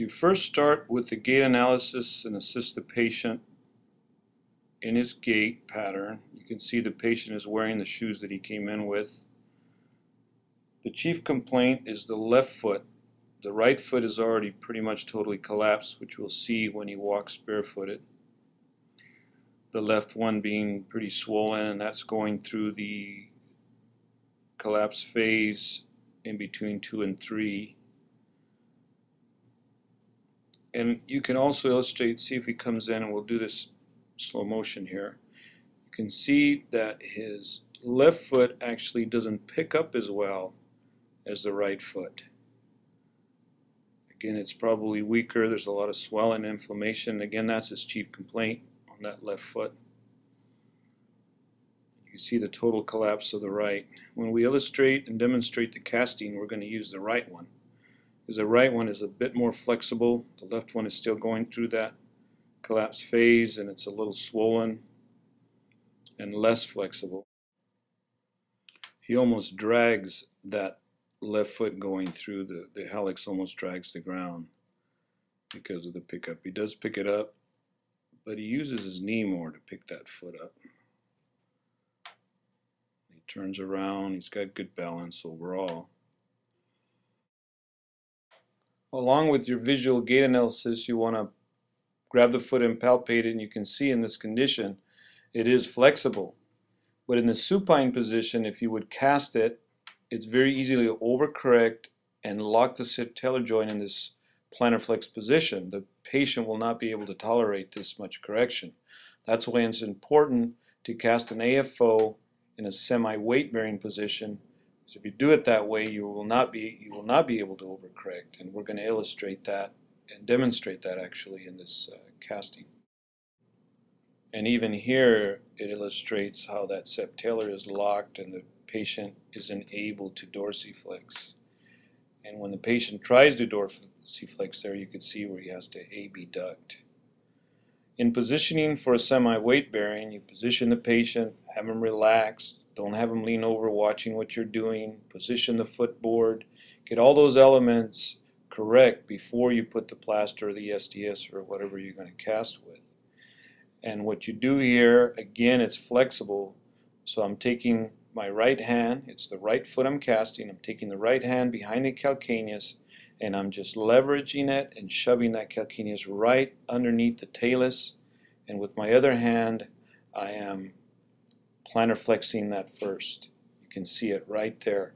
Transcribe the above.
You first start with the gait analysis and assist the patient in his gait pattern. You can see the patient is wearing the shoes that he came in with. The chief complaint is the left foot. The right foot is already pretty much totally collapsed, which we'll see when he walks barefooted. The left one being pretty swollen, and that's going through the collapse phase in between 2 and 3. And you can also illustrate, see if he comes in, and we'll do this slow motion here. You can see that his left foot actually doesn't pick up as well as the right foot. Again, it's probably weaker. There's a lot of swelling and inflammation. Again, that's his chief complaint on that left foot. You can see the total collapse of the right. When we illustrate and demonstrate the casting, we're going to use the right one, because the right one is a bit more flexible. The left one is still going through that collapse phase, and it's a little swollen and less flexible. He almost drags that left foot going through the hallux, almost drags the ground because of the pickup. He does pick it up, but he uses his knee more to pick that foot up. He turns around. He's got good balance overall. Along with your visual gait analysis, you want to grab the foot and palpate it, and you can see in this condition it is flexible. But in the supine position, if you would cast it, it's very easily overcorrect and lock the subtalar joint in this plantar flex position. The patient will not be able to tolerate this much correction. That's why it's important to cast an AFO in a semi-weight bearing position. So if you do it that way, you will not be able to overcorrect, and we're going to illustrate that and demonstrate that actually in this casting. And even here, it illustrates how that subtalar is locked and the patient is unable to dorsiflex. And when the patient tries to dorsiflex there, you can see where he has to abduct. In positioning for a semi-weight bearing, you position the patient, have him relaxed, don't have him lean over watching what you're doing, position the footboard, get all those elements correct before you put the plaster or the SDS or whatever you're going to cast with. And what you do here, again, it's flexible. So I'm taking my right hand, it's the right foot I'm casting, I'm taking the right hand behind the calcaneus, and I'm just leveraging it and shoving that calcaneus right underneath the talus. And with my other hand, I am plantar flexing that first. You can see it right there.